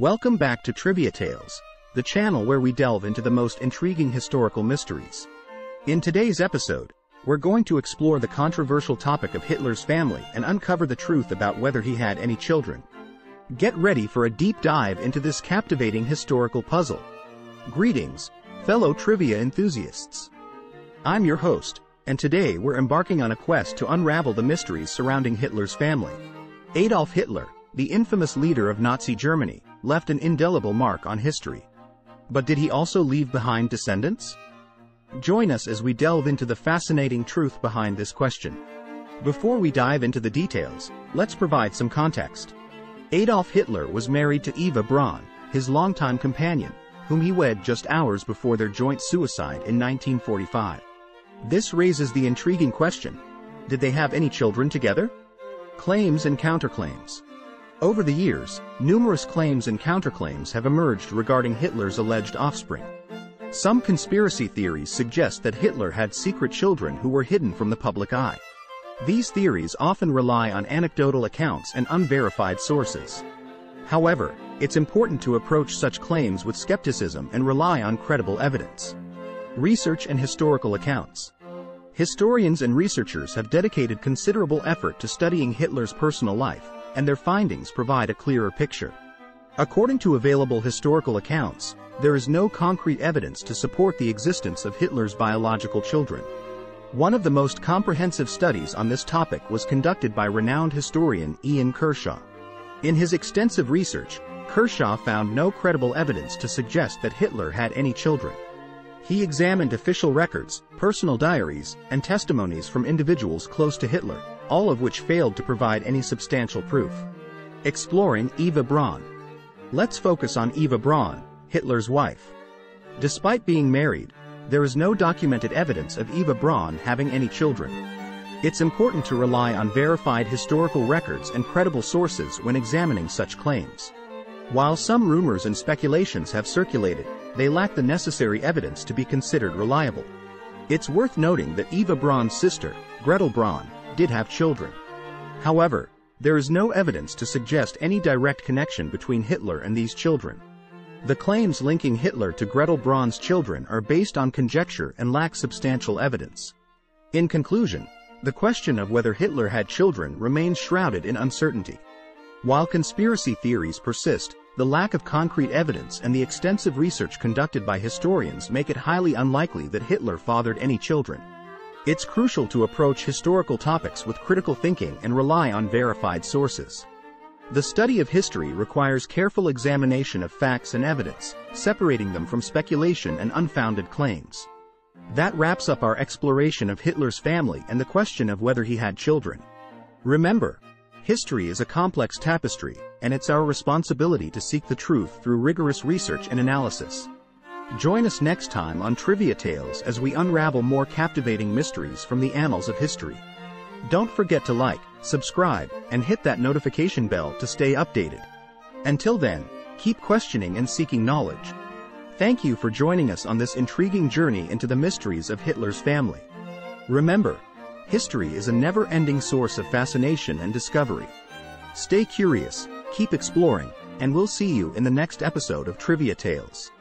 Welcome back to Trivia Tales, the channel where we delve into the most intriguing historical mysteries. In today's episode, we're going to explore the controversial topic of Hitler's family and uncover the truth about whether he had any children. Get ready for a deep dive into this captivating historical puzzle. Greetings, fellow trivia enthusiasts. I'm your host, and today we're embarking on a quest to unravel the mysteries surrounding Hitler's family. Adolf Hitler, the infamous leader of Nazi Germany, left an indelible mark on history. But did he also leave behind descendants? Join us as we delve into the fascinating truth behind this question. Before we dive into the details, let's provide some context. Adolf Hitler was married to Eva Braun, his longtime companion, whom he wed just hours before their joint suicide in 1945. This raises the intriguing question: did they have any children together? Claims and counterclaims. Over the years, numerous claims and counterclaims have emerged regarding Hitler's alleged offspring. Some conspiracy theories suggest that Hitler had secret children who were hidden from the public eye. These theories often rely on anecdotal accounts and unverified sources. However, it's important to approach such claims with skepticism and rely on credible evidence. Research and historical accounts. Historians and researchers have dedicated considerable effort to studying Hitler's personal life, and their findings provide a clearer picture. According to available historical accounts, there is no concrete evidence to support the existence of Hitler's biological children. One of the most comprehensive studies on this topic was conducted by renowned historian Ian Kershaw. In his extensive research, Kershaw found no credible evidence to suggest that Hitler had any children. He examined official records, personal diaries, and testimonies from individuals close to Hitler, all of which failed to provide any substantial proof. Exploring Eva Braun. Let's focus on Eva Braun, Hitler's wife. Despite being married, there is no documented evidence of Eva Braun having any children. It's important to rely on verified historical records and credible sources when examining such claims. While some rumors and speculations have circulated, they lack the necessary evidence to be considered reliable. It's worth noting that Eva Braun's sister, Gretel Braun, did have children. However, there is no evidence to suggest any direct connection between Hitler and these children. The claims linking Hitler to Gretel Braun's children are based on conjecture and lack substantial evidence. In conclusion, the question of whether Hitler had children remains shrouded in uncertainty. While conspiracy theories persist, the lack of concrete evidence and the extensive research conducted by historians make it highly unlikely that Hitler fathered any children. It's crucial to approach historical topics with critical thinking and rely on verified sources. The study of history requires careful examination of facts and evidence, separating them from speculation and unfounded claims. That wraps up our exploration of Hitler's family and the question of whether he had children. Remember, history is a complex tapestry, and it's our responsibility to seek the truth through rigorous research and analysis. Join us next time on Trivia Tales as we unravel more captivating mysteries from the annals of history. Don't forget to like, subscribe, and hit that notification bell to stay updated. Until then, keep questioning and seeking knowledge. Thank you for joining us on this intriguing journey into the mysteries of Hitler's family. Remember, history is a never-ending source of fascination and discovery. Stay curious, keep exploring, and we'll see you in the next episode of Trivia Tales.